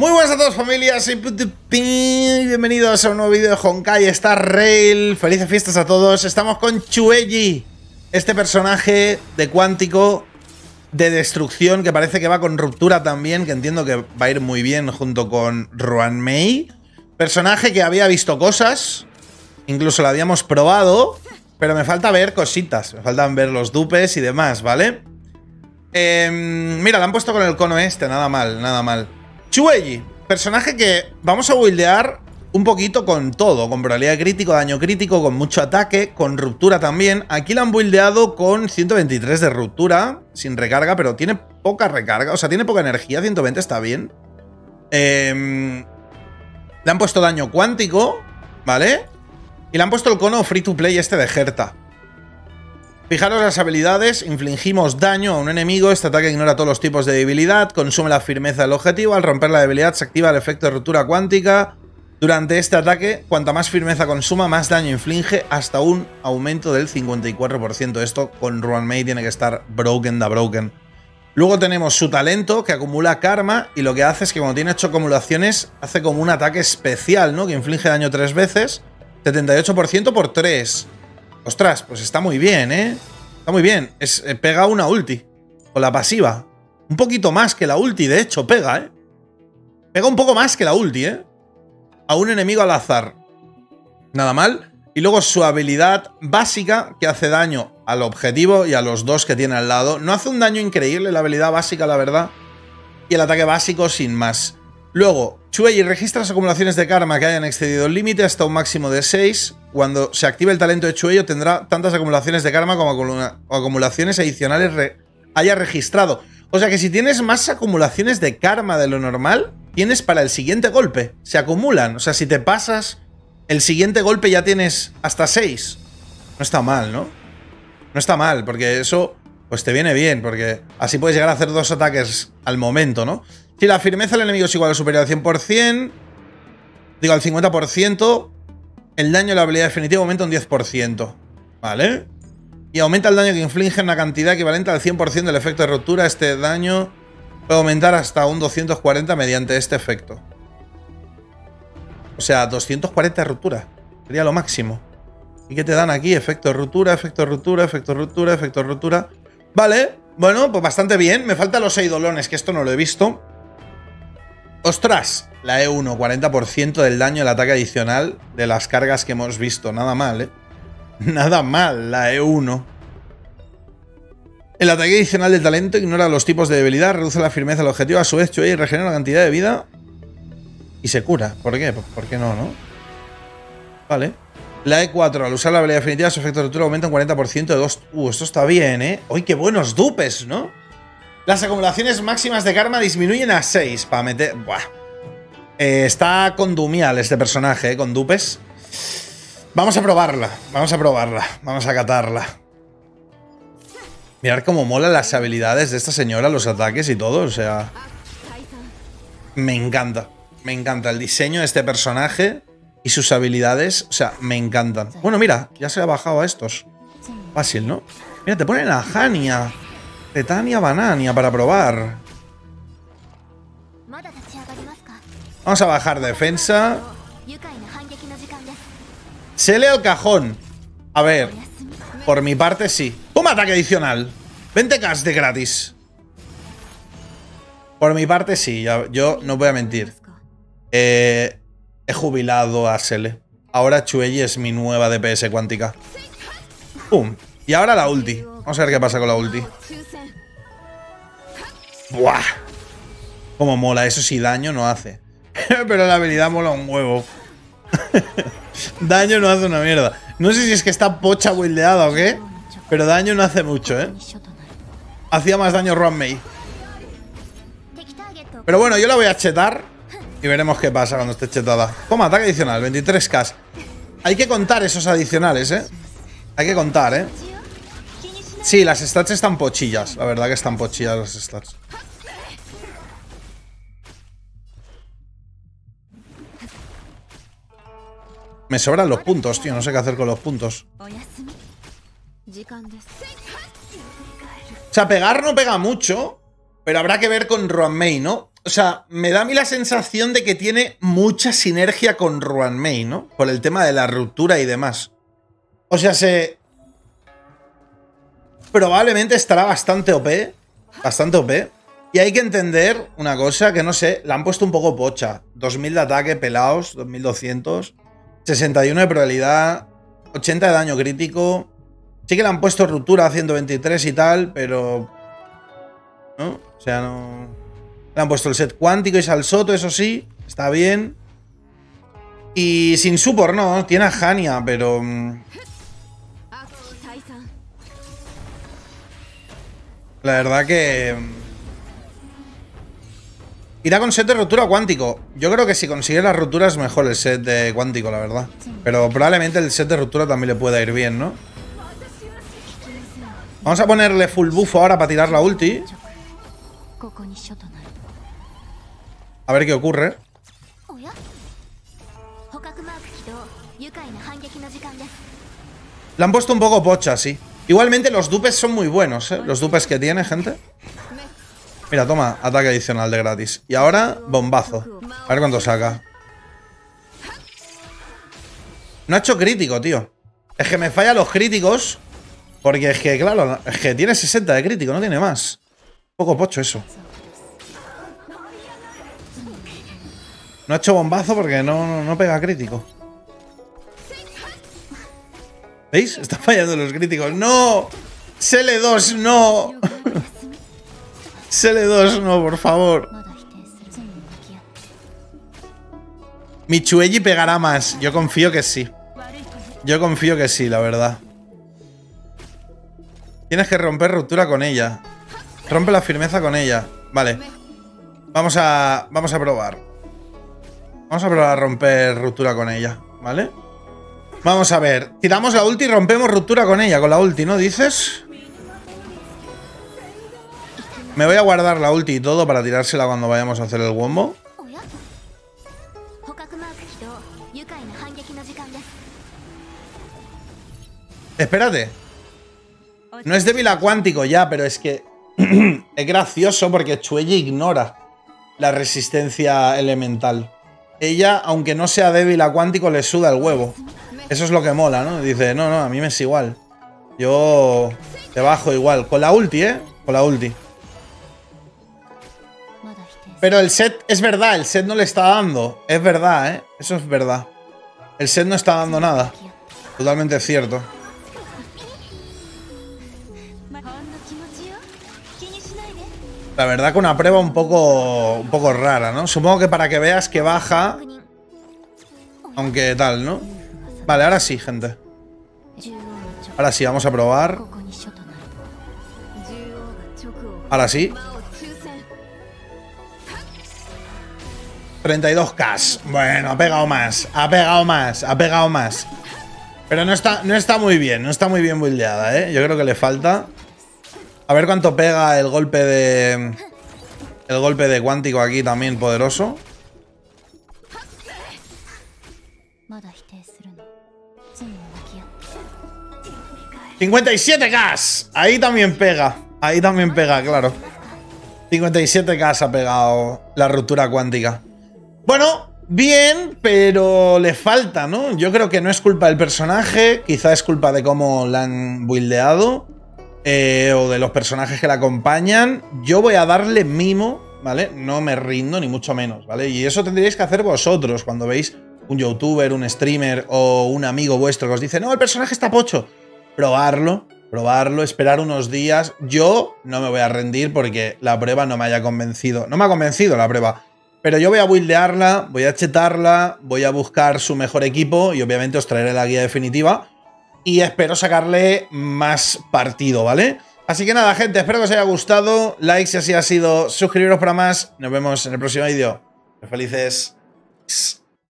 Muy buenas a todos, familias, soy Putupi. Bienvenidos a un nuevo vídeo de Honkai Star Rail. Felices fiestas a todos. Estamos con Xueyi, este personaje de cuántico de destrucción que parece que va con ruptura también, que entiendo que va a ir muy bien junto con Ruan Mei. Personaje que había visto cosas, incluso la habíamos probado, pero me falta ver cositas, me faltan ver los dupes y demás, ¿vale? Mira, la han puesto con el cono este, nada mal, nada mal. Xueyi, personaje que vamos a buildear un poquito con todo, con probabilidad crítico, daño crítico, con mucho ataque, con ruptura también. Aquí la han buildeado con 123 de ruptura, sin recarga, pero tiene poca recarga, o sea, tiene poca energía, 120 está bien. Le han puesto daño cuántico, ¿vale? Y le han puesto el cono free to play este de Herta. Fijaros las habilidades, infligimos daño a un enemigo, este ataque ignora todos los tipos de debilidad, consume la firmeza del objetivo, al romper la debilidad se activa el efecto de ruptura cuántica. Durante este ataque, cuanta más firmeza consuma, más daño inflige, hasta un aumento del 54%. Esto con Ruan Mei tiene que estar broken da broken. Luego tenemos su talento, que acumula karma, y lo que hace es que cuando tiene 8 acumulaciones, hace como un ataque especial, ¿no? Que inflige daño 3 veces, 78% por 3. Ostras, pues está muy bien, ¿eh? Está muy bien. Pega una ulti. Con la pasiva. Un poquito más que la ulti, de hecho, pega, ¿eh? Pega un poco más que la ulti, ¿eh? A un enemigo al azar. Nada mal. Y luego su habilidad básica, que hace daño al objetivo y a los dos que tiene al lado. No hace un daño increíble la habilidad básica, la verdad. Y el ataque básico sin más. Luego, Xueyi registra las acumulaciones de karma que hayan excedido el límite hasta un máximo de 6. Cuando se active el talento de Xueyi, tendrá tantas acumulaciones de karma como acumulaciones adicionales haya registrado. O sea que si tienes más acumulaciones de karma de lo normal, tienes para el siguiente golpe. Se acumulan. O sea, si te pasas, el siguiente golpe ya tienes hasta 6. No está mal, ¿no? No está mal, porque eso pues te viene bien, porque así puedes llegar a hacer dos ataques al momento, ¿no? Si la firmeza del enemigo es igual o superior al 100%, digo al 50%, el daño de la habilidad definitiva aumenta un 10%, ¿vale? Y aumenta el daño que inflige una cantidad equivalente al 100% del efecto de ruptura. Este daño puede aumentar hasta un 240 mediante este efecto. O sea, 240 de ruptura. Sería lo máximo. ¿Y qué te dan aquí? Efecto de ruptura, efecto de ruptura, efecto de ruptura, efecto de ruptura. Vale, bueno, pues bastante bien. Me faltan los 6 dolones, que esto no lo he visto. ¡Ostras! La E1, 40% del daño al ataque adicional de las cargas que hemos visto. Nada mal, ¿eh? Nada mal, la E1. El ataque adicional del talento ignora los tipos de debilidad, reduce la firmeza del objetivo. A su vez, Xueyi regenera una cantidad de vida y se cura. ¿Por qué? Pues porque no, ¿no? Vale. La E4, al usar la habilidad definitiva, su efecto de ruptura aumenta un 40% de 2. Esto está bien, ¿eh? ¡Uy, qué buenos dupes!, ¿no? Las acumulaciones máximas de karma disminuyen a 6 para meter... Buah. Está con Dumial este personaje, con dupes. Vamos a probarla, vamos a probarla, vamos a catarla. Mirad cómo mola las habilidades de esta señora, los ataques y todo, o sea... me encanta el diseño de este personaje y sus habilidades, o sea, me encantan. Bueno, mira, ya se ha bajado a estos. Fácil, ¿no? Mira, te ponen a Hanya. Tetania Banania para probar. Vamos a bajar defensa. Sele al cajón. A ver, por mi parte sí. ¡Toma ataque adicional! 20k de gratis. Por mi parte sí, yo no voy a mentir. He jubilado a Sele. Ahora Xueyi es mi nueva DPS cuántica. ¡Pum! Y ahora la ulti. Vamos a ver qué pasa con la ulti. ¡Buah! Como mola, eso sí, daño no hace. Pero la habilidad mola un huevo. Daño no hace una mierda. No sé si es que está pocha buildeada o qué, pero daño no hace mucho, ¿eh? Hacía más daño Ruan Mei. Pero bueno, yo la voy a chetar y veremos qué pasa cuando esté chetada. Toma, ataque adicional, 23k. Hay que contar esos adicionales, ¿eh? Hay que contar, ¿eh? Sí, las stats están pochillas. La verdad que están pochillas las stats. Me sobran los puntos, tío. No sé qué hacer con los puntos. O sea, pegar no pega mucho, pero habrá que ver con Ruan Mei, ¿no? O sea, me da a mí la sensación de que tiene mucha sinergia con Ruan Mei, ¿no? Por el tema de la ruptura y demás. O sea, se... probablemente estará bastante OP. Bastante OP. Y hay que entender una cosa, que no sé, la han puesto un poco pocha. 2000 de ataque, pelados, 2200. 61 de probabilidad, 80 de daño crítico. Sí que le han puesto ruptura, 123 y tal, pero... ¿no? O sea, no... Le han puesto el set cuántico y salsoto, eso sí, está bien. Y sin support no, tiene a Hanya, pero... la verdad que... irá con set de rotura cuántico. Yo creo que si consigue las roturas mejor el set de cuántico, la verdad. Pero probablemente el set de rotura también le pueda ir bien, ¿no? Vamos a ponerle full buff ahora para tirar la ulti. A ver qué ocurre. La han puesto un poco pocha, sí. Igualmente los dupes son muy buenos, ¿eh? Los dupes que tiene, gente. Mira, toma, ataque adicional de gratis. Y ahora, bombazo. A ver cuánto saca. No ha hecho crítico, tío. Es que me fallan los críticos. Porque es que, claro, es que tiene 60 de crítico, no tiene más. Un poco pocho eso. No ha hecho bombazo porque no pega crítico. ¿Veis? Están fallando los críticos. ¡No! ¡Sele 2, no! ¡Sele 2, no, por favor! Mi Xueyi pegará más. Yo confío que sí. Yo confío que sí, la verdad. Tienes que romper ruptura con ella. Rompe la firmeza con ella. Vale. Vamos a probar. Vamos a probar a romper ruptura con ella, ¿vale? Vamos a ver. Tiramos la ulti y rompemos ruptura con ella, con la ulti, ¿no dices? Me voy a guardar la ulti y todo para tirársela cuando vayamos a hacer el wombo. Espérate. No es débil a cuántico ya, pero es que... es gracioso porque Xueyi ignora la resistencia elemental. Ella, aunque no sea débil a cuántico, le suda el huevo. Eso es lo que mola, ¿no? Dice, no, a mí me es igual. Yo te bajo igual. Con la ulti, ¿eh? Con la ulti. Pero el set, es verdad, el set no le está dando. Es verdad, ¿eh? Eso es verdad. El set no está dando nada. Totalmente cierto. La verdad que una prueba un poco rara, ¿no? Supongo que para que veas que baja. Aunque tal, ¿no? Vale, ahora sí, gente. Ahora sí, vamos a probar. Ahora sí. 32k. Bueno, ha pegado más. Ha pegado más. Ha pegado más. Pero no está muy bien. No está muy bien buildeada, ¿eh? Yo creo que le falta... A ver cuánto pega el golpe de... el golpe de cuántico aquí también poderoso. ¡57k! Ahí también pega. Ahí también pega, claro. 57k ha pegado la ruptura cuántica. Bueno, bien, pero le falta, ¿no? Yo creo que no es culpa del personaje. Quizá es culpa de cómo la han buildeado. O de los personajes que la acompañan. Yo voy a darle mimo, ¿vale? No me rindo ni mucho menos, ¿vale? Y eso tendríais que hacer vosotros cuando veis un youtuber, un streamer o un amigo vuestro que os dice, no, el personaje está pocho. Probarlo, esperar unos días. Yo no me voy a rendir porque la prueba no me haya convencido. No me ha convencido la prueba. Pero yo voy a buildearla, voy a chetarla, voy a buscar su mejor equipo y obviamente os traeré la guía definitiva. Y espero sacarle más partido, ¿vale? Así que nada, gente, espero que os haya gustado. Like si así ha sido, suscribiros para más. Nos vemos en el próximo vídeo. Felices.